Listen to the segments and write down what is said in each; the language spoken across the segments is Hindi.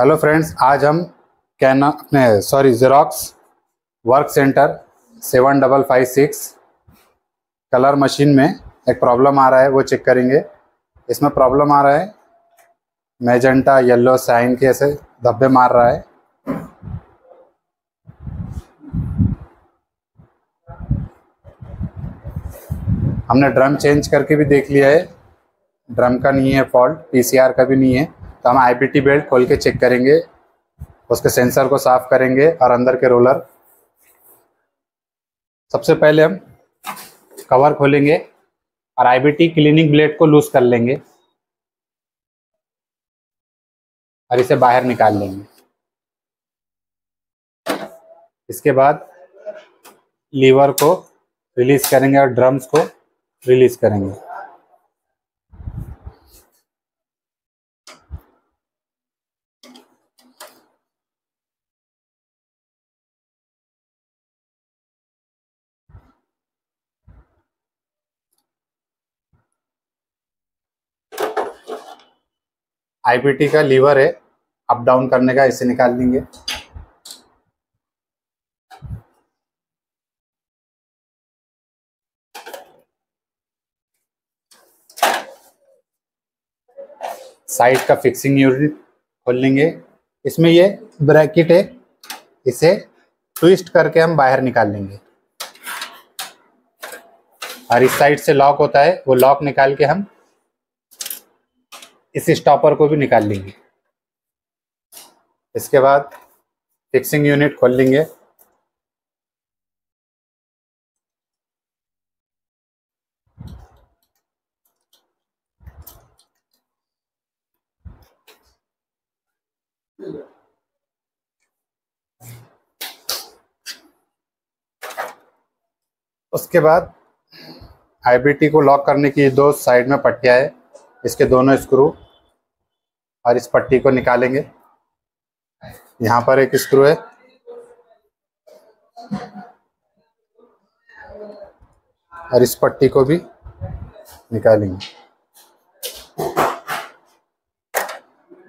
हेलो फ्रेंड्स, आज हम Xerox work centre 7556 colour machine में एक प्रॉब्लम आ रहा है वो चेक करेंगे। इसमें प्रॉब्लम आ रहा है मैजेंटा येलो साइन के ऐसे धब्बे मार रहा है। हमने ड्रम चेंज करके भी देख लिया है, ड्रम का नहीं है फॉल्ट, पीसीआर का भी नहीं है। तो हम आईबीटी बेल्ट खोल के चेक करेंगे, उसके सेंसर को साफ करेंगे और अंदर के रोलर। सबसे पहले हम कवर खोलेंगे और आईबीटी क्लीनिंग ब्लेड को लूज कर लेंगे और इसे बाहर निकाल लेंगे। इसके बाद लीवर को रिलीज करेंगे और ड्रम्स को रिलीज करेंगे। आईबीटी का लीवर है अप डाउन करने का, इसे निकाल देंगे। साइड का फिक्सिंग यूनिट खोल लेंगे। इसमें ये ब्रैकेट है, इसे ट्विस्ट करके हम बाहर निकाल लेंगे और इस साइड से लॉक होता है, वो लॉक निकाल के हम इस स्टॉपर को भी निकाल लेंगे। इसके बाद फिक्सिंग यूनिट खोल लेंगे। उसके बाद आईबीटी को लॉक करने की दो साइड में पट्टियां है, इसके दोनों स्क्रू और इस पट्टी को निकालेंगे। यहाँ पर एक स्क्रू है, और इस पट्टी को भी निकालेंगे।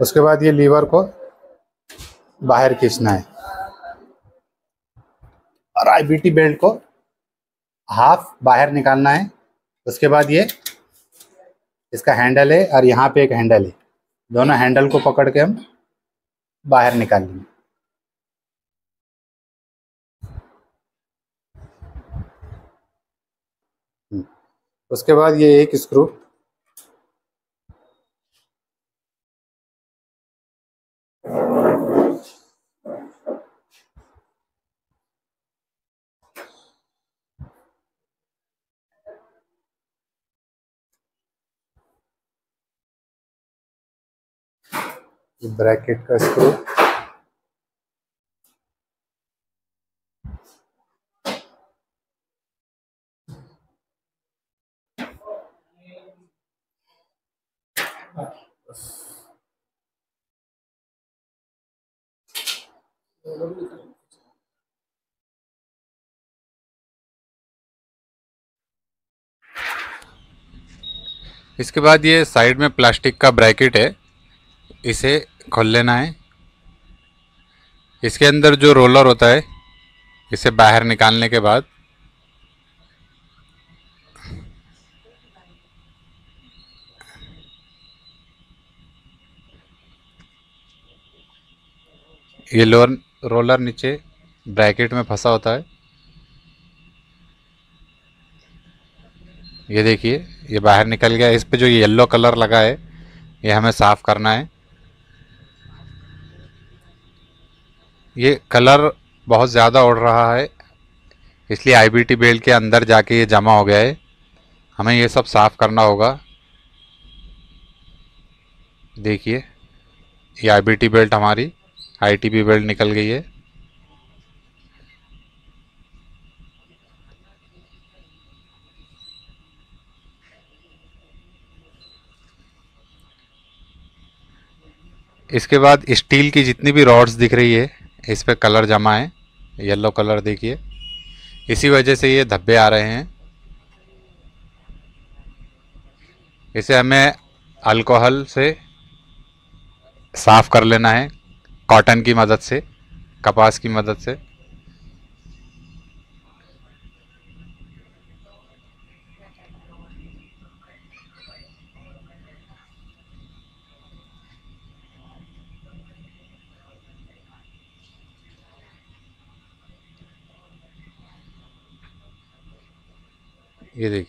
उसके बाद ये लीवर को बाहर खींचना है और आईबीटी बेल्ट को हाफ बाहर निकालना है। उसके बाद ये इसका हैंडल है और यहाँ पे एक हैंडल है, दोनों हैंडल को पकड़ के हम बाहर निकाल लेंगे। उसके बाद ये एक स्क्रू ब्रैकेट का स्क्रू इसके बाद ये साइड में प्लास्टिक का ब्रैकेट है, इसे खोल लेना है। इसके अंदर जो रोलर होता है इसे बाहर निकालने के बाद ये रोलर नीचे ब्रैकेट में फंसा होता है। ये देखिए, ये बाहर निकल गया। इस पे जो येलो कलर लगा है ये हमें साफ़ करना है। ये कलर बहुत ज़्यादा उड़ रहा है, इसलिए आईबीटी बेल्ट के अंदर जाके ये जमा हो गया है। हमें ये सब साफ़ करना होगा। देखिए, ये आईबीटी बेल्ट हमारी आईटीबी बेल्ट निकल गई है। इसके बाद स्टील की जितनी भी रॉड्स दिख रही है इस पे कलर जमा है, येलो कलर देखिए, इसी वजह से ये धब्बे आ रहे हैं। इसे हमें अल्कोहल से साफ़ कर लेना है। कॉटन की मदद से, कपास की मदद से। ये देखिए,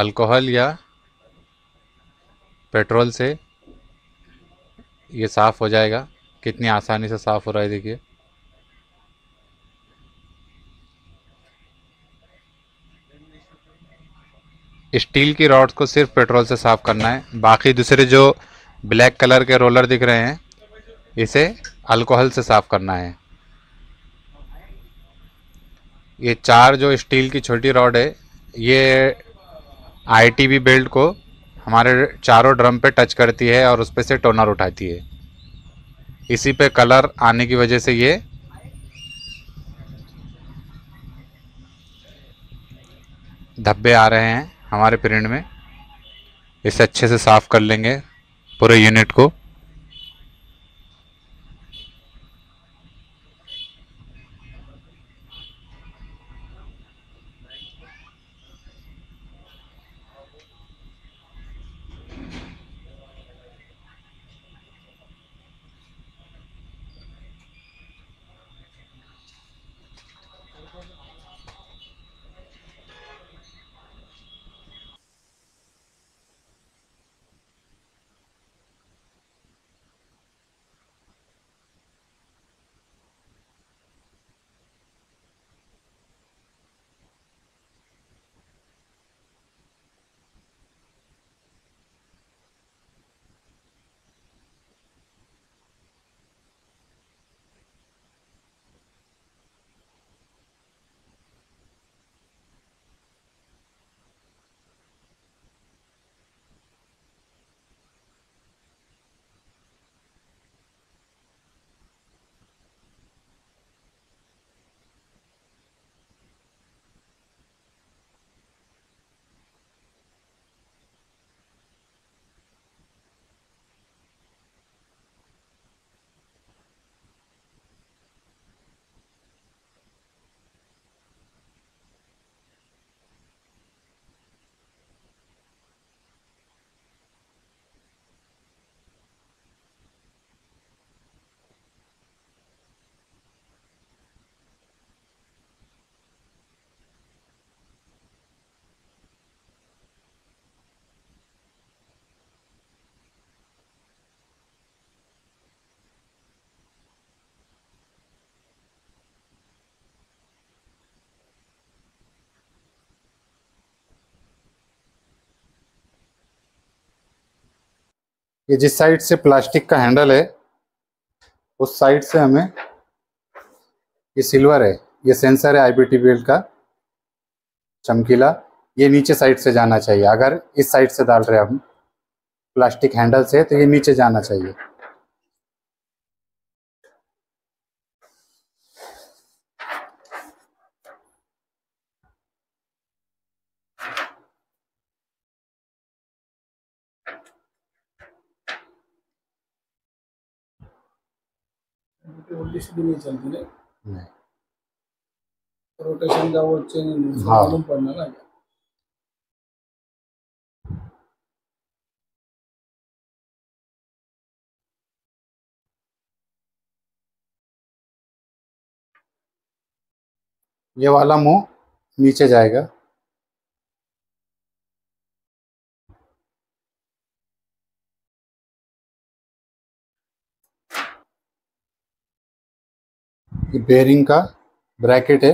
अल्कोहल या पेट्रोल से ये साफ़ हो जाएगा। कितनी आसानी से साफ़ हो रहा है देखिए। स्टील की रॉड्स को सिर्फ पेट्रोल से साफ़ करना है। बाकी दूसरे जो ब्लैक कलर के रोलर दिख रहे हैं, इसे अल्कोहल से साफ़ करना है। ये चार जो स्टील की छोटी रॉड है, ये आईटीबी बेल्ट को हमारे चारों ड्रम पे टच करती है और उस पे से टोनर उठाती है। इसी पे कलर आने की वजह से ये धब्बे आ रहे हैं हमारे प्रिंट में। इसे अच्छे से साफ़ कर लेंगे पूरे यूनिट को। ये जिस साइड से प्लास्टिक का हैंडल है, उस साइड से हमें, ये सिल्वर है, ये सेंसर है आईबीटी बेल्ट का, चमकीला, ये नीचे साइड से जाना चाहिए। अगर इस साइड से डाल रहे हैं हम प्लास्टिक हैंडल से, तो ये नीचे जाना चाहिए। नहीं। रोटेशन का वो चेंज मालूम पड़ना ना। ये वाला मुंह नीचे जाएगा। ये बेयरिंग का ब्रैकेट है।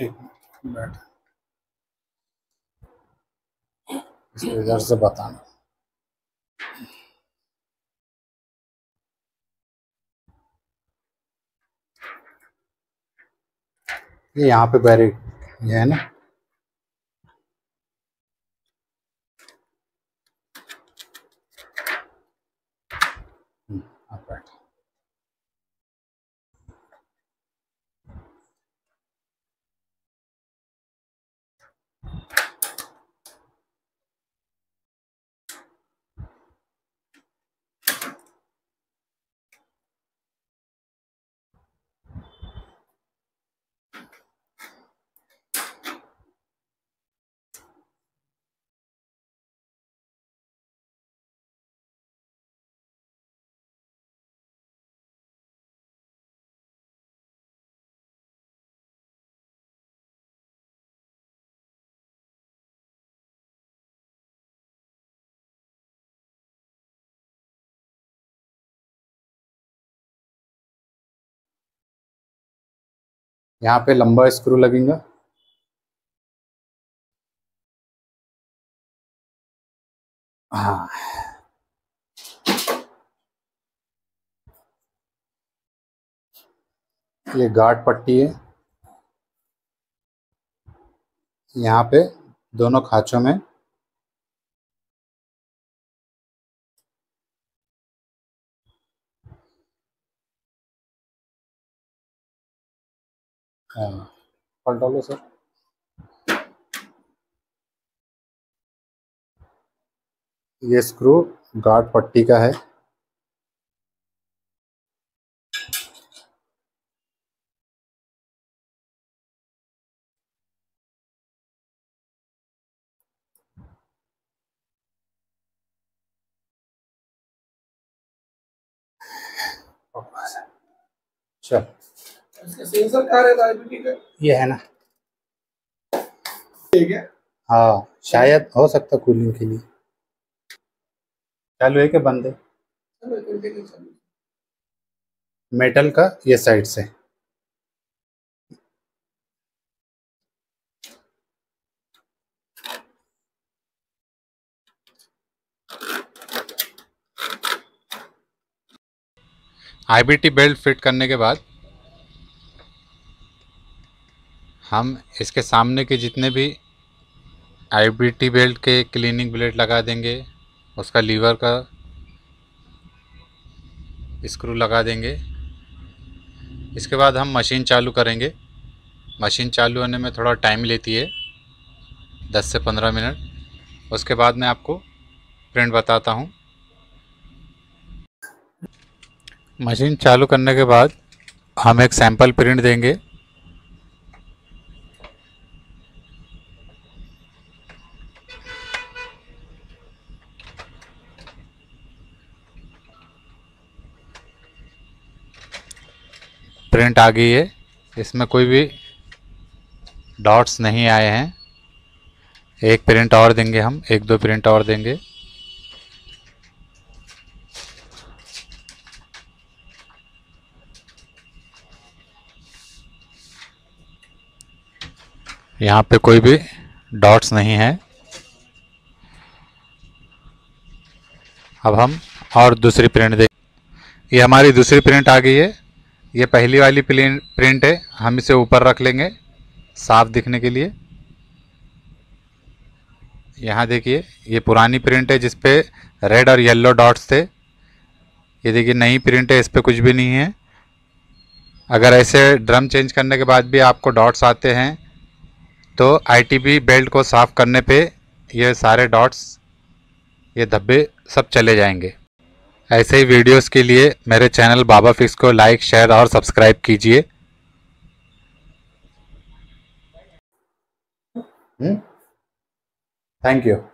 एक मिनट, इसको इधर से बताना। ये यहाँ पे बैरिक ये है ना, यहाँ पे लंबा स्क्रू लगेगा। हाँ, ये गार्ड पट्टी है। यहाँ पे दोनों खांचों में पलटा लो सर। ये स्क्रू गार्ड पट्टी का है। चल सेंसर कहाँ रहता है IBT का? ये है ना, ठीक है। हाँ, शायद हो सकता कूलिंग के लिए। चालू है के बंद है? मेटल का ये साइड से। IBT बेल्ट फिट करने के बाद हम इसके सामने के जितने भी IBT बेल्ट के क्लीनिंग ब्लेड लगा देंगे, उसका लीवर का स्क्रू लगा देंगे। इसके बाद हम मशीन चालू करेंगे। मशीन चालू होने में थोड़ा टाइम लेती है, 10 से 15 मिनट। उसके बाद मैं आपको प्रिंट बताता हूँ। मशीन चालू करने के बाद हम एक सैंपल प्रिंट देंगे। प्रिंट आ गई है, इसमें कोई भी डॉट्स नहीं आए हैं। एक प्रिंट और देंगे हम, एक दो प्रिंट और देंगे। यहाँ पे कोई भी डॉट्स नहीं है। अब हम और दूसरी प्रिंट दें। ये हमारी दूसरी प्रिंट आ गई है। ये पहली वाली प्रिंट है, हम इसे ऊपर रख लेंगे साफ दिखने के लिए। यहाँ देखिए, ये पुरानी प्रिंट है जिस पे रेड और येलो डॉट्स थे। ये देखिए नई प्रिंट है, इस पे कुछ भी नहीं है। अगर ऐसे ड्रम चेंज करने के बाद भी आपको डॉट्स आते हैं तो IBT बेल्ट को साफ़ करने पे ये सारे डॉट्स, ये धब्बे सब चले जाएंगे। ऐसे ही वीडियोस के लिए मेरे चैनल बाबा फिक्स को लाइक, शेयर और सब्सक्राइब कीजिए। Thank you.